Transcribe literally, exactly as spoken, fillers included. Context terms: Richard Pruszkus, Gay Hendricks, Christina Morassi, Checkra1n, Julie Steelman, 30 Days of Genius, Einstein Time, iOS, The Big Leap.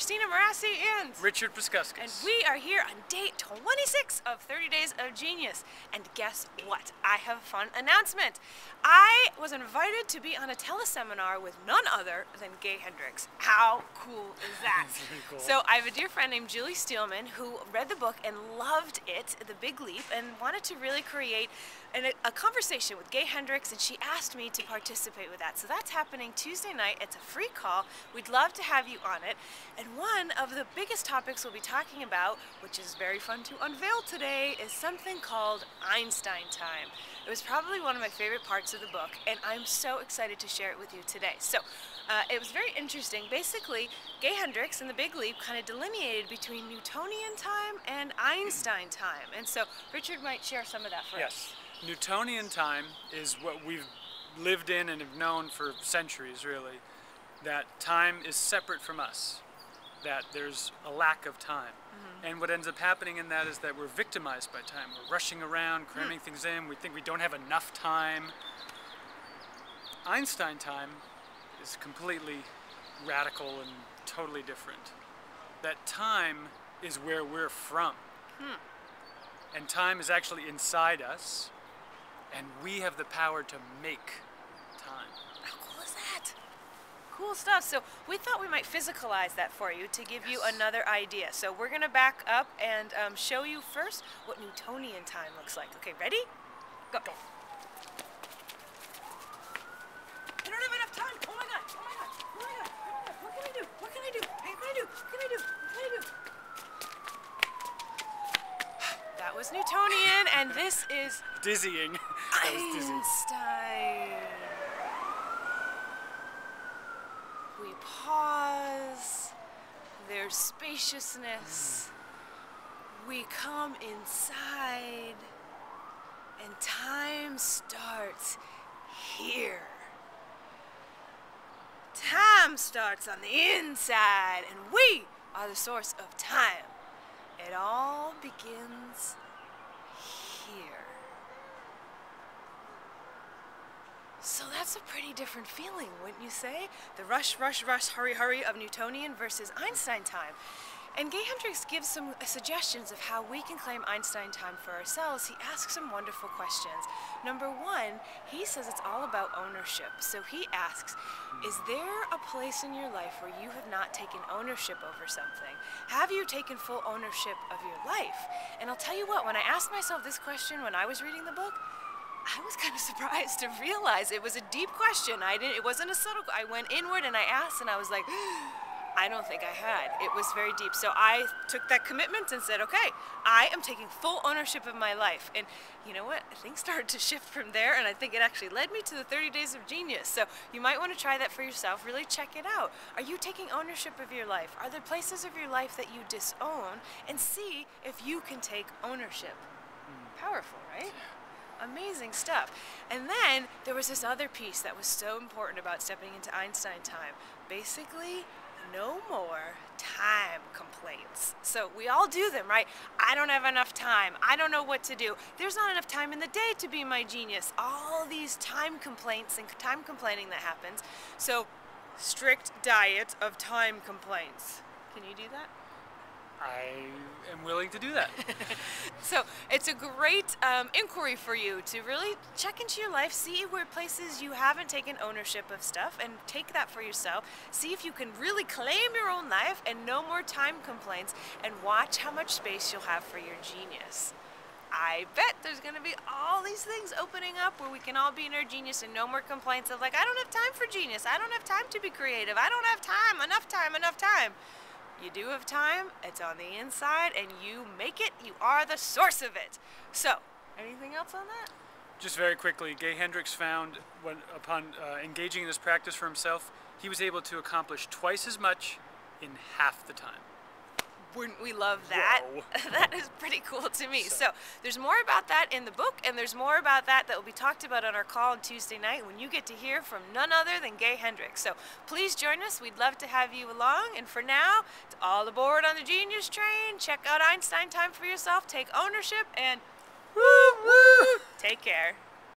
Christina Morassi and Richard Pruszkus. And we are here on day twenty-six of thirty days of Genius. And guess what? I have a fun announcement. I was invited to be on a teleseminar with none other than Gay Hendricks. How cool is that? That's really cool. So I have a dear friend named Julie Steelman who read the book and loved it, The Big Leap, and wanted to really create an, a conversation with Gay Hendricks, and she asked me to participate with that. So that's happening Tuesday night. It's a free call. We'd love to have you on it. And one of the biggest topics we'll be talking about, which is very fun to unveil today, is something called Einstein Time. It was probably one of my favorite parts of the book, and I'm so excited to share it with you today. So uh, it was very interesting. Basically, Gay Hendricks and The Big Leap kind of delineated between Newtonian time and Einstein time. And so Richard might share some of that for us. Yes. Newtonian time is what we've lived in and have known for centuries, really, that time is separate from us, that there's a lack of time. Mm-hmm. And what ends up happening in that is that we're victimized by time. We're rushing around, cramming mm. things in. We think we don't have enough time. Einstein time is completely radical and totally different. That time is where we're from. Mm. And time is actually inside us, and we have the power to make time. How cool is that? Cool stuff. So we thought we might physicalize that for you to give yes. you another idea. So we're going to back up and um, show you first what Newtonian time looks like. Okay, ready? Go. Go. I don't have enough time. Oh my God. Oh my God. Oh my God. Oh my God. What can I do? What can I do? What can I do? What can I do? What can I do? That was Newtonian, and this is dizzying. That was dizzy. Einstein. We pause, there's spaciousness, we come inside, and time starts here. Time starts on the inside, and we are the source of time. It all begins here. So that's a pretty different feeling, wouldn't you say? The rush, rush, rush, hurry, hurry of Newtonian versus Einstein time. And Gay Hendricks gives some suggestions of how we can claim Einstein time for ourselves. He asks some wonderful questions. Number one, he says it's all about ownership. So he asks, is there a place in your life where you have not taken ownership over something? Have you taken full ownership of your life? And I'll tell you what, when I asked myself this question when I was reading the book, I was kind of surprised to realize it was a deep question. I didn't, it wasn't a subtle, I went inward and I asked and I was like, I don't think I had. It was very deep. So I took that commitment and said, okay, I am taking full ownership of my life. And you know what? Things started to shift from there, and I think it actually led me to the thirty days of Genius. So you might want to try that for yourself. Really check it out. Are you taking ownership of your life? Are there places of your life that you disown? And see if you can take ownership. Mm. Powerful, right? Amazing stuff. And then there was this other piece that was so important about stepping into Einstein time. Basically, no more time complaints. So we all do them, right? I don't have enough time. I don't know what to do. There's not enough time in the day to be my genius. All these time complaints and time complaining that happens. So strict diet of time complaints. Can you do that? I am willing to do that. So it's a great um, inquiry for you to really check into your life, see where places you haven't taken ownership of stuff, and take that for yourself. See if you can really claim your own life and no more time complaints, and watch how much space you'll have for your genius. I bet there's going to be all these things opening up where we can all be in our genius and no more complaints of like, I don't have time for genius. I don't have time to be creative. I don't have time. Enough time. Enough time. You do have time, it's on the inside, and you make it, you are the source of it. So, anything else on that? Just very quickly, Gay Hendricks found, when, upon uh, engaging in this practice for himself, he was able to accomplish twice as much in half the time. Wouldn't we love that? That is pretty cool to me. So. so there's more about that in the book, and there's more about that that will be talked about on our call on Tuesday night when you get to hear from none other than Gay Hendricks. So please join us. We'd love to have you along. And for now, it's all aboard on the Genius train. Check out Einstein time for yourself. Take ownership and woo woo. Take care.